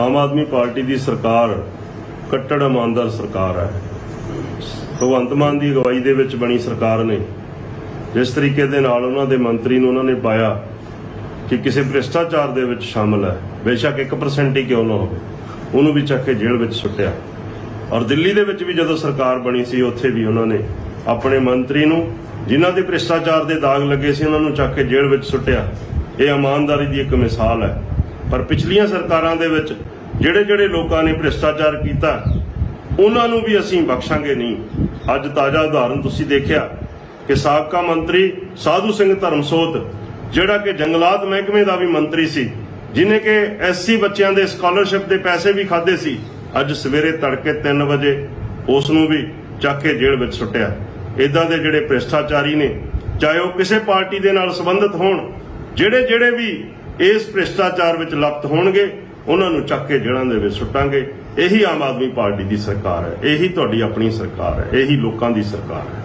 आम आदमी पार्टी की सरकार कट्टर ईमानदार सरकार है। भगवंत मान की अगवाई दे विच बनी सरकार ने जिस तरीके दे नाल उन्हां दे मंत्री नूं उन्हां ने पाया कि किसी भ्रिष्टाचार दे विच शामिल है, बेशक 1% ही क्यों ना होवे, उन्होंने भी चक के जेल में सुटिया। और दिल्ली दे विच भी जदों सरकार बनी सी उत्थे भी उन्होंने अपने मंत्री नूं जिन्हां दे भ्रिष्टाचार दे दाग लगे सी उन्होंने चक के जेल में सुटिया। ये ईमानदारी की एक मिसाल है। पर पिछलियां सरकारां दे विच जिहड़े जिहड़े लोगों ने भ्रिष्टाचार किया उन्होंने भी असीं बख्शांगे नहीं। अज ताज़ा उदाहरण तुसीं देखिआ कि साबका मंत्री साधु सिंह धर्मसोत जिहड़ा कि जंगलात महकमे का भी मंत्री सी, जिन्हें कि SC बच्चों के स्कॉलरशिप के पैसे भी खाधे सी, अज सवेरे तड़के 3 बजे उसनूं भी चक के जेल विच सुटिआ। इदां दे जिहड़े भ्रिष्टाचारी ने चाहे वह किसी पार्टी के नाल संबंधित होण, जिहड़े जिहड़े भी इस भ्रिष्टाचार विच लपत होणगे उन्होंने चक के जेलों दे विच सुट्टांगे। यही आम आदमी पार्टी की सरकार है, यही तुहाडी अपनी सरकार है, यही लोकां दी सरकार है।